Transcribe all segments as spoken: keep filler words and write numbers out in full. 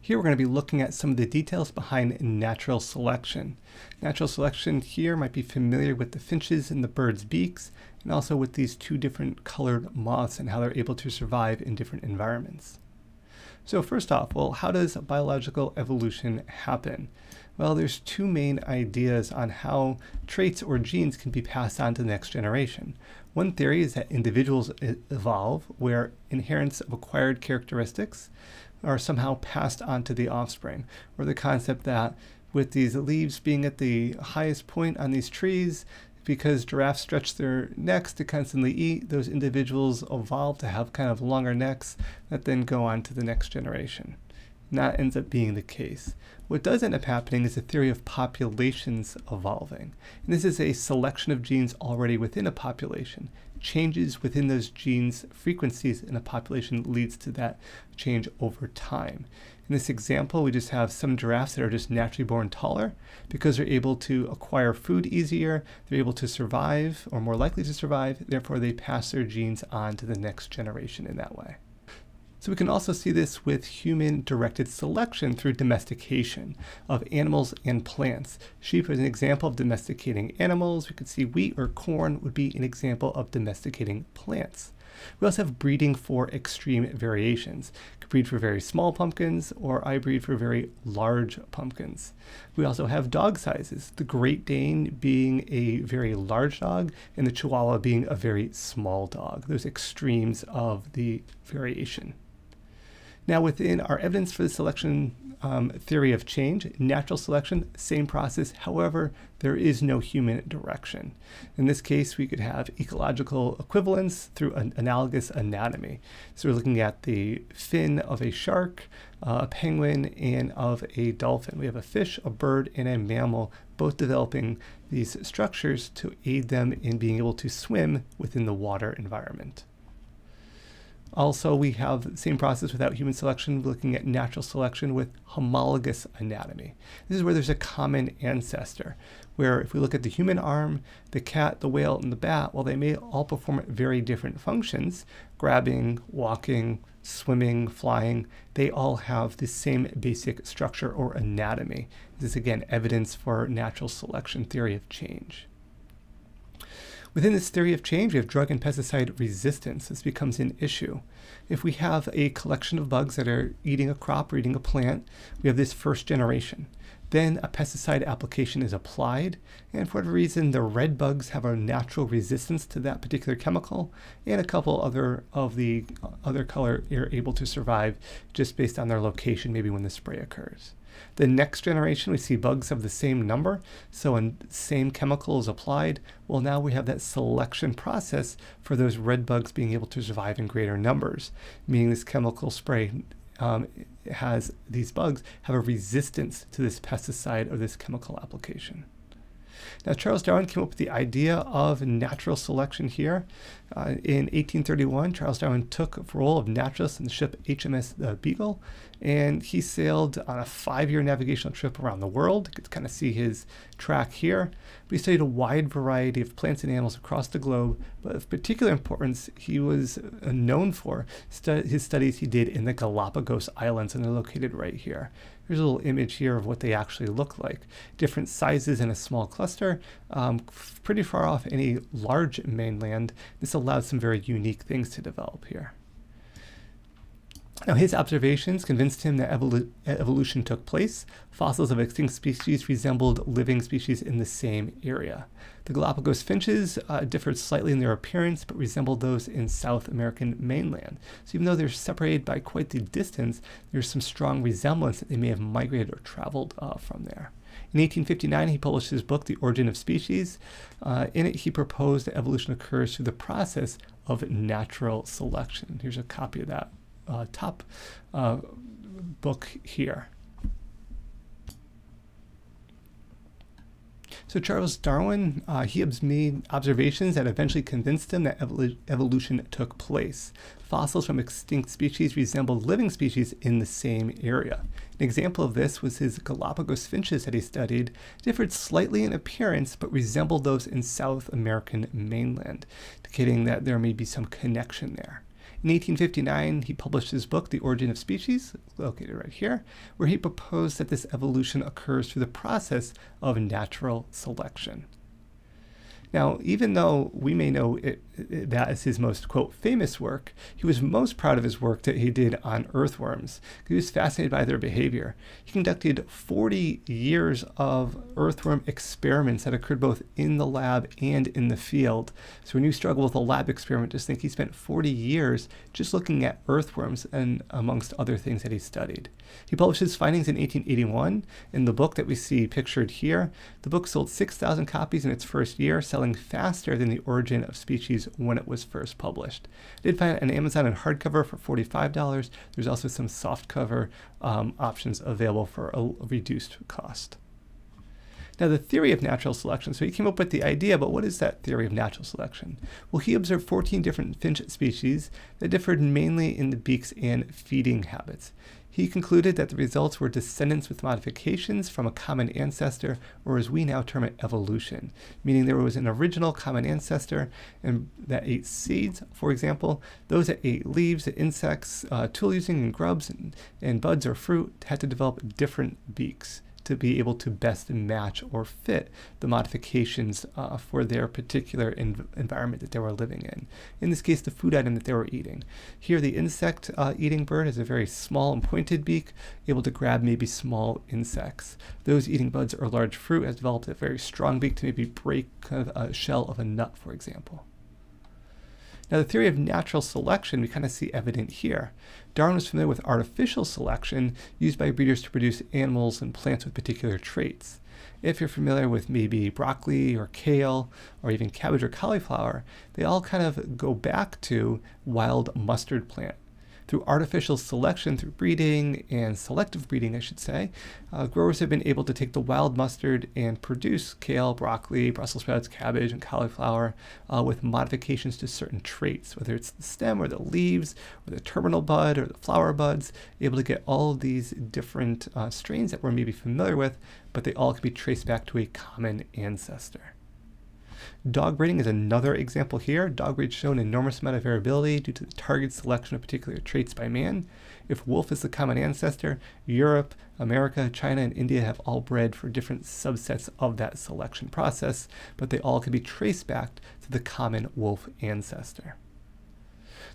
Here we're going to be looking at some of the details behind natural selection. Natural selection here might be familiar with the finches and the birds' beaks, and also with these two different colored moths and how they're able to survive in different environments. So first off, well, how does biological evolution happen? Well, there's two main ideas on how traits or genes can be passed on to the next generation. One theory is that individuals evolve, where inheritance of acquired characteristics are somehow passed on to the offspring, or the concept that with these leaves being at the highest point on these trees, because giraffes stretch their necks to constantly eat, those individuals evolve to have kind of longer necks that then go on to the next generation. And that ends up being the case. What does end up happening is the theory of populations evolving. And this is a selection of genes already within a population. Changes within those genes' frequencies in a population leads to that change over time. In this example, we just have some giraffes that are just naturally born taller because they're able to acquire food easier, they're able to survive, or more likely to survive, therefore they pass their genes on to the next generation in that way. So we can also see this with human-directed selection through domestication of animals and plants. Sheep is an example of domesticating animals. We could see wheat or corn would be an example of domesticating plants. We also have breeding for extreme variations. I could breed for very small pumpkins, or I breed for very large pumpkins. We also have dog sizes, the Great Dane being a very large dog and the Chihuahua being a very small dog, those extremes of the variation. Now, within our evidence for the selection um, theory of change, natural selection, same process. However, there is no human direction. In this case, we could have ecological equivalence through an analogous anatomy. So we're looking at the fin of a shark, uh, a penguin, and of a dolphin. We have a fish, a bird, and a mammal, both developing these structures to aid them in being able to swim within the water environment. Also, we have the same process without human selection, looking at natural selection with homologous anatomy. This is where there's a common ancestor, where if we look at the human arm, the cat, the whale, and the bat, while they may all perform very different functions, grabbing, walking, swimming, flying, they all have the same basic structure or anatomy. This is, again, evidence for natural selection theory of change. Within this theory of change, we have drug and pesticide resistance. This becomes an issue. If we have a collection of bugs that are eating a crop or eating a plant, we have this first generation. Then a pesticide application is applied, and for whatever reason, the red bugs have a natural resistance to that particular chemical, and a couple other of the other color are able to survive just based on their location, maybe when the spray occurs. The next generation, we see bugs of the same number, so when same chemical is applied, well, now we have that selection process for those red bugs being able to survive in greater numbers, meaning this chemical spray um, has these bugs have a resistance to this pesticide or this chemical application. Now, Charles Darwin came up with the idea of natural selection here. Uh, in eighteen thirty-one, Charles Darwin took the role of naturalist in the ship H M S Beagle, and he sailed on a five-year navigational trip around the world. You could kind of see his track here. But he studied a wide variety of plants and animals across the globe, but of particular importance, he was known for stu his studies he did in the Galapagos Islands, and they're located right here. Here's a little image here of what they actually look like. Different sizes in a small cluster, um, pretty far off any large mainland. This allowed some very unique things to develop here. Now, his observations convinced him that evolu evolution took place. Fossils of extinct species resembled living species in the same area. The Galapagos finches uh, differed slightly in their appearance, but resembled those in South American mainland. So even though they're separated by quite the distance, there's some strong resemblance that they may have migrated or traveled uh, from there. In eighteen fifty-nine, he published his book, The Origin of Species. Uh, in it, he proposed that evolution occurs through the process of natural selection. Here's a copy of that. Uh, top uh, book here. So Charles Darwin, uh, he made observations that eventually convinced him that evol evolution took place. Fossils from extinct species resembled living species in the same area. An example of this was his Galapagos finches that he studied, differed slightly in appearance, but resembled those in South American mainland, indicating that there may be some connection there. In eighteen fifty-nine, he published his book, The Origin of Species, located right here, where he proposed that this evolution occurs through the process of natural selection. Now, even though we may know it, it, that is his most, quote, famous work, he was most proud of his work that he did on earthworms. He was fascinated by their behavior. He conducted forty years of earthworm experiments that occurred both in the lab and in the field. So when you struggle with a lab experiment, just think he spent forty years just looking at earthworms and amongst other things that he studied. He published his findings in eighteen eighty-one in the book that we see pictured here. The book sold six thousand copies in its first year, selling faster than The Origin of Species when it was first published. I did find it on Amazon in hardcover for forty-five dollars. There's also some softcover um, options available for a reduced cost. Now, the theory of natural selection. So he came up with the idea, but what is that theory of natural selection? Well, he observed fourteen different finch species that differed mainly in the beaks and feeding habits. He concluded that the results were descendants with modifications from a common ancestor, or as we now term it, evolution, meaning there was an original common ancestor and that ate seeds, for example. Those that ate leaves, insects, uh, tool-using and grubs, and, and buds or fruit had to develop different beaks to be able to best match or fit the modifications uh, for their particular env environment that they were living in. In this case, the food item that they were eating. Here, the insect uh, eating bird has a very small and pointed beak, able to grab maybe small insects. Those eating buds or large fruit has developed a very strong beak to maybe break kind of a shell of a nut, for example. Now, the theory of natural selection, we kind of see evident here. Darwin was familiar with artificial selection used by breeders to produce animals and plants with particular traits. If you're familiar with maybe broccoli or kale or even cabbage or cauliflower, they all kind of go back to wild mustard plant. Through artificial selection, through breeding and selective breeding, I should say, uh, growers have been able to take the wild mustard and produce kale, broccoli, Brussels sprouts, cabbage, and cauliflower uh, with modifications to certain traits, whether it's the stem or the leaves or the terminal bud or the flower buds, able to get all of these different uh, strains that we're maybe familiar with, but they all can be traced back to a common ancestor. Dog breeding is another example here. Dog breeds show an enormous amount of variability due to the targeted selection of particular traits by man. If wolf is the common ancestor, Europe, America, China, and India have all bred for different subsets of that selection process, but they all can be traced back to the common wolf ancestor.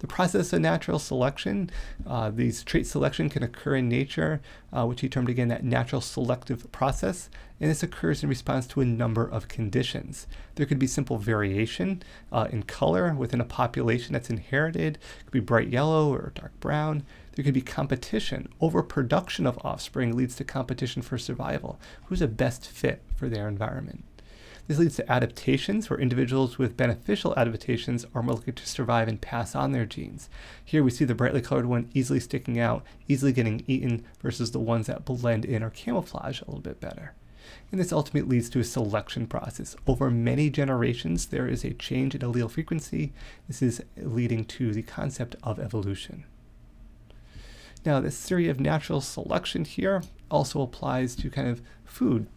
The process of natural selection, uh, these trait selection can occur in nature, uh, which he termed again that natural selective process, and this occurs in response to a number of conditions. There could be simple variation uh, in color within a population that's inherited. It could be bright yellow or dark brown. There could be competition. Overproduction of offspring leads to competition for survival. Who's the best fit for their environment? This leads to adaptations, where individuals with beneficial adaptations are more likely to survive and pass on their genes. Here we see the brightly colored one easily sticking out, easily getting eaten, versus the ones that blend in or camouflage a little bit better. And this ultimately leads to a selection process. Over many generations, there is a change in allele frequency. This is leading to the concept of evolution. Now, this theory of natural selection here also applies to kind of food.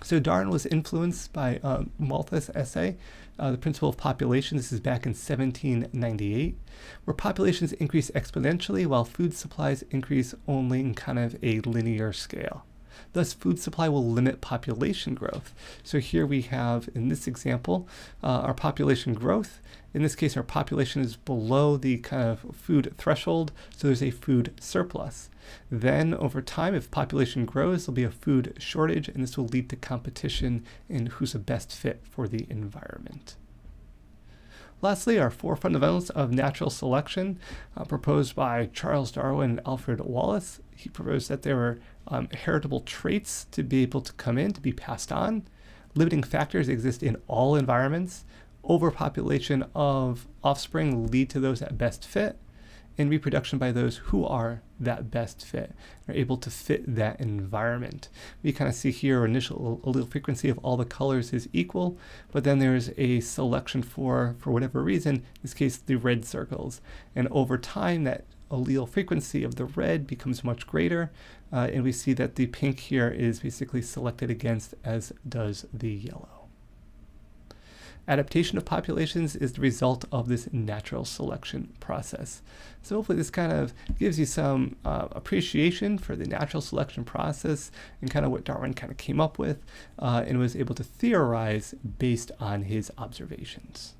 So Darwin was influenced by uh, Malthus' essay, uh, The Principle of Population. This is back in seventeen ninety-eight, where populations increase exponentially while food supplies increase only in kind of a linear scale. Thus, food supply will limit population growth. So here we have, in this example, uh, our population growth. In this case, our population is below the kind of food threshold, so there's a food surplus. Then, over time, if population grows, there'll be a food shortage, and this will lead to competition in who's the best fit for the environment. Lastly, our four fundamentals of natural selection, uh, proposed by Charles Darwin and Alfred Wallace. He proposed that there were um, heritable traits to be able to come in, to be passed on. Limiting factors exist in all environments. Overpopulation of offspring lead to those that best fit, and reproduction by those who are that best fit, are able to fit that environment. We kind of see here initial allele frequency of all the colors is equal, but then there's a selection for, for whatever reason, in this case, the red circles. And over time, that allele frequency of the red becomes much greater, uh, and we see that the pink here is basically selected against, as does the yellow. Adaptation of populations is the result of this natural selection process. So hopefully this kind of gives you some uh, appreciation for the natural selection process and kind of what Darwin kind of came up with uh, and was able to theorize based on his observations.